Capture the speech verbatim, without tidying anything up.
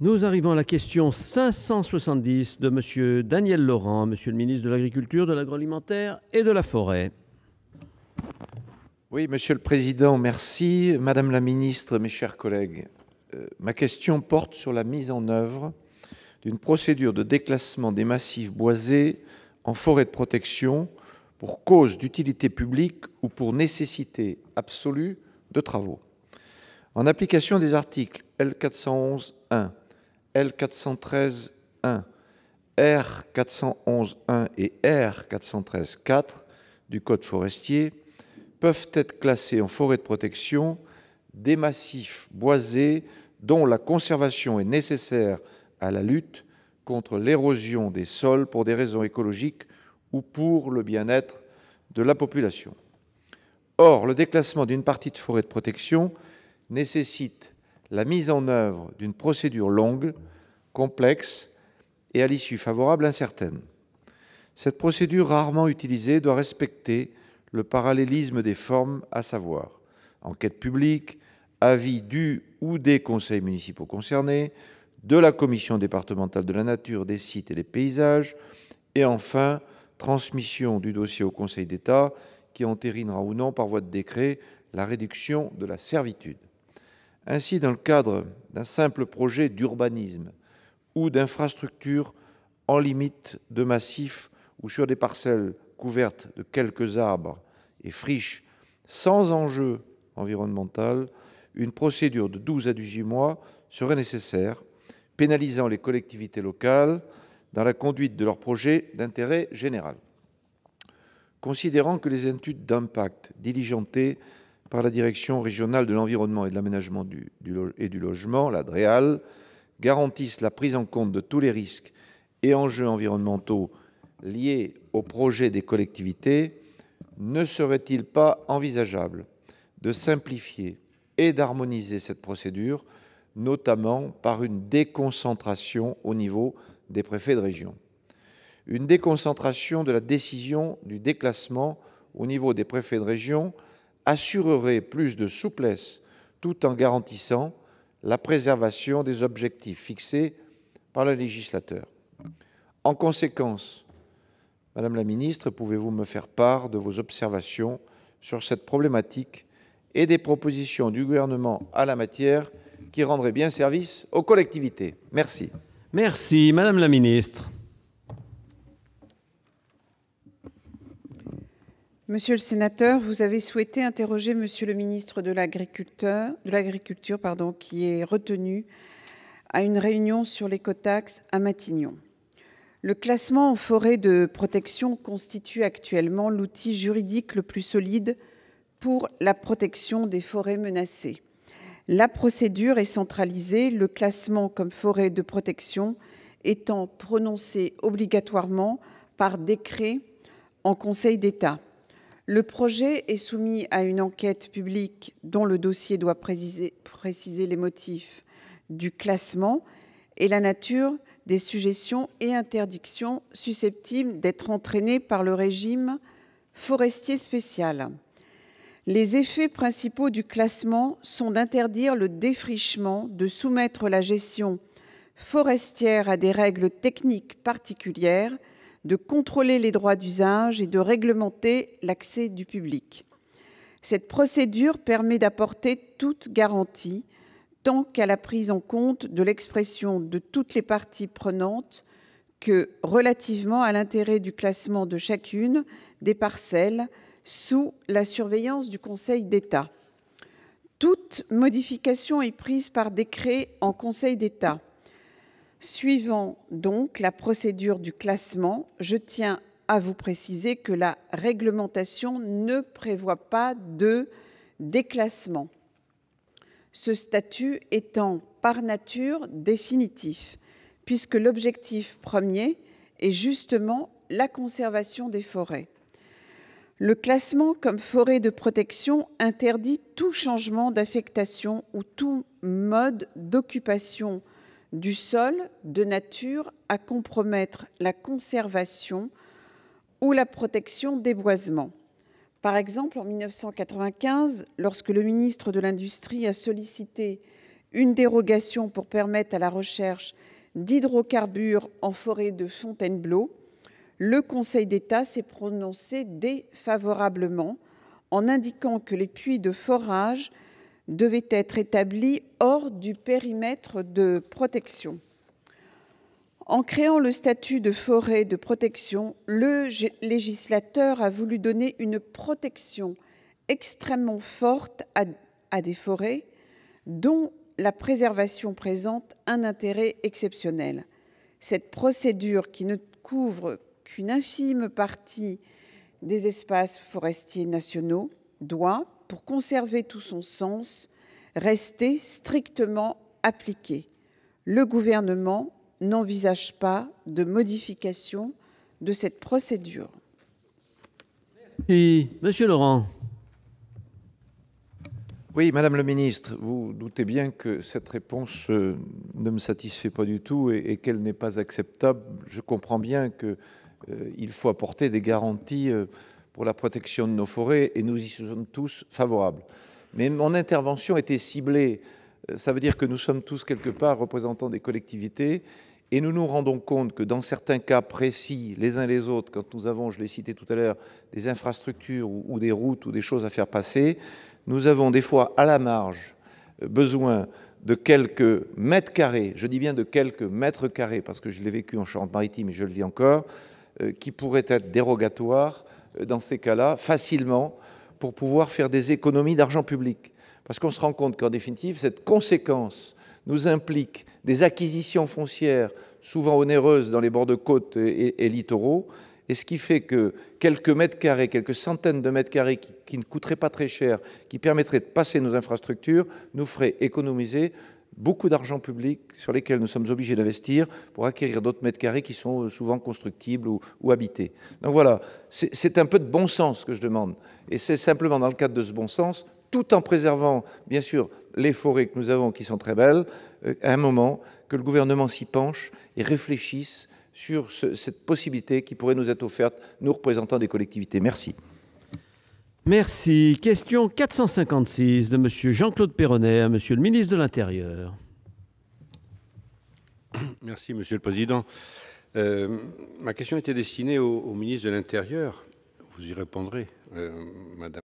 Nous arrivons à la question cinq cent soixante-dix de Monsieur Daniel Laurent, Monsieur le ministre de l'Agriculture, de l'Agroalimentaire et de la Forêt. Oui, Monsieur le Président, merci. Madame la Ministre, mes chers collègues, euh, ma question porte sur la mise en œuvre d'une procédure de déclassement des massifs boisés en forêt de protection pour cause d'utilité publique ou pour nécessité absolue de travaux. En application des articles L quatre cent onze un, L quatre cent treize un, R quatre cent onze un et R quatre cent treize quatre du Code forestier, peuvent être classés en forêt de protection des massifs boisés dont la conservation est nécessaire à la lutte contre l'érosion des sols pour des raisons écologiques ou pour le bien-être de la population. Or, le déclassement d'une partie de forêt de protection nécessite la mise en œuvre d'une procédure longue, complexe et à l'issue favorable incertaine. Cette procédure rarement utilisée doit respecter le parallélisme des formes, à savoir enquête publique, avis du ou des conseils municipaux concernés, de la commission départementale de la nature, des sites et des paysages, et enfin transmission du dossier au Conseil d'État qui entérinera ou non par voie de décret la réduction de la servitude. Ainsi, dans le cadre d'un simple projet d'urbanisme ou d'infrastructure en limite de massifs ou sur des parcelles couverte de quelques arbres et friches sans enjeu environnemental, une procédure de douze à dix-huit mois serait nécessaire, pénalisant les collectivités locales dans la conduite de leurs projets d'intérêt général. Considérant que les études d'impact diligentées par la Direction régionale de l'environnement et de l'aménagement du, du, et du logement, la DREAL, garantissent la prise en compte de tous les risques et enjeux environnementaux liés au projet des collectivités, ne serait-il pas envisageable de simplifier et d'harmoniser cette procédure, notamment par une déconcentration au niveau des préfets de région? Une déconcentration de la décision du déclassement au niveau des préfets de région assurerait plus de souplesse tout en garantissant la préservation des objectifs fixés par le législateur. En conséquence, Madame la Ministre, pouvez-vous me faire part de vos observations sur cette problématique et des propositions du gouvernement à la matière qui rendraient bien service aux collectivités? Merci. Merci, Madame la Ministre. Monsieur le Sénateur, vous avez souhaité interroger Monsieur le Ministre de l'Agriculture, pardon, qui est retenu à une réunion sur l'écotaxe à Matignon. Le classement en forêt de protection constitue actuellement l'outil juridique le plus solide pour la protection des forêts menacées. La procédure est centralisée, le classement comme forêt de protection étant prononcé obligatoirement par décret en Conseil d'État. Le projet est soumis à une enquête publique dont le dossier doit préciser, préciser les motifs du classement et la nature des suggestions et interdictions susceptibles d'être entraînées par le régime forestier spécial. Les effets principaux du classement sont d'interdire le défrichement, de soumettre la gestion forestière à des règles techniques particulières, de contrôler les droits d'usage et de réglementer l'accès du public. Cette procédure permet d'apporter toute garantie tant qu'à la prise en compte de l'expression de toutes les parties prenantes que relativement à l'intérêt du classement de chacune des parcelles sous la surveillance du Conseil d'État. Toute modification est prise par décret en Conseil d'État. Suivant donc la procédure du classement, je tiens à vous préciser que la réglementation ne prévoit pas de déclassement. Ce statut étant par nature définitif, puisque l'objectif premier est justement la conservation des forêts. Le classement comme forêt de protection interdit tout changement d'affectation ou tout mode d'occupation du sol de nature à compromettre la conservation ou la protection des boisements. Par exemple, en mille neuf cent quatre-vingt-quinze, lorsque le ministre de l'Industrie a sollicité une dérogation pour permettre à la recherche d'hydrocarbures en forêt de Fontainebleau, le Conseil d'État s'est prononcé défavorablement en indiquant que les puits de forage devaient être établis hors du périmètre de protection. En créant le statut de forêt de protection, le législateur a voulu donner une protection extrêmement forte à, à des forêts dont la préservation présente un intérêt exceptionnel. Cette procédure, qui ne couvre qu'une infime partie des espaces forestiers nationaux, doit, pour conserver tout son sens, rester strictement appliquée. Le gouvernement n'envisage pas de modification de cette procédure. Merci. Monsieur Laurent. Oui, Madame le Ministre, vous doutez bien que cette réponse ne me satisfait pas du tout et, et qu'elle n'est pas acceptable. Je comprends bien qu'il euh, faut apporter des garanties euh, pour la protection de nos forêts et nous y sommes tous favorables. Mais mon intervention était ciblée. Ça veut dire que nous sommes tous quelque part représentants des collectivités et nous nous rendons compte que dans certains cas précis, les uns les autres, quand nous avons, je l'ai cité tout à l'heure, des infrastructures ou, ou des routes ou des choses à faire passer, nous avons des fois à la marge besoin de quelques mètres carrés, je dis bien de quelques mètres carrés, parce que je l'ai vécu en Charente-Maritime et je le vis encore, qui pourraient être dérogatoires dans ces cas-là, facilement, pour pouvoir faire des économies d'argent public. Parce qu'on se rend compte qu'en définitive, cette conséquence nous implique des acquisitions foncières souvent onéreuses dans les bords de côte et, et, et littoraux, et ce qui fait que quelques mètres carrés, quelques centaines de mètres carrés qui, qui ne coûteraient pas très cher, qui permettraient de passer nos infrastructures, nous feraient économiser beaucoup d'argent public sur lesquels nous sommes obligés d'investir pour acquérir d'autres mètres carrés qui sont souvent constructibles ou, ou habités. Donc voilà, c'est un peu de bon sens que je demande. Et c'est simplement dans le cadre de ce bon sens, tout en préservant, bien sûr, les forêts que nous avons qui sont très belles, euh, à un moment que le gouvernement s'y penche et réfléchisse sur ce, cette possibilité qui pourrait nous être offerte, nous représentants des collectivités. Merci. Merci. Question quatre cent cinquante-six de M. Jean-Claude Péronnet à M. le ministre de l'Intérieur. Merci, M. le Président. Euh, ma question était destinée au, au ministre de l'Intérieur. Vous y répondrez, euh, Madame.